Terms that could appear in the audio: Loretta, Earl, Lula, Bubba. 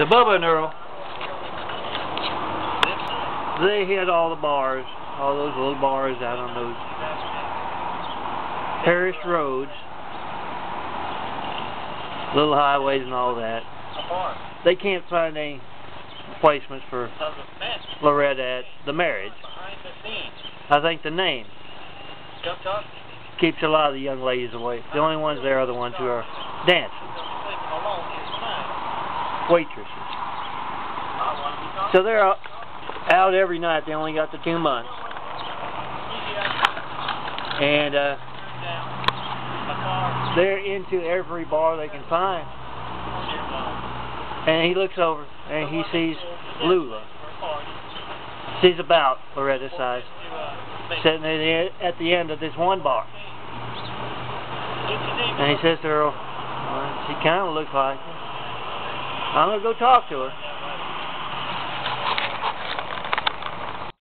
to Bubba and Earl. They hit all the bars, all those little bars out on those perished roads, little highways and all that. They can't find any placements for Loretta at the marriage. I think the name keeps a lot of the young ladies away. The only ones there are the ones who are dancers, waitresses. So they're out every night. They only got the 2 months. And they're into every bar they can find. And he looks over and he sees Lula. She's about Loretta's size, sitting at the end of this one bar. And he says to her, well, she kind of looks like her. I'm going to go talk to her.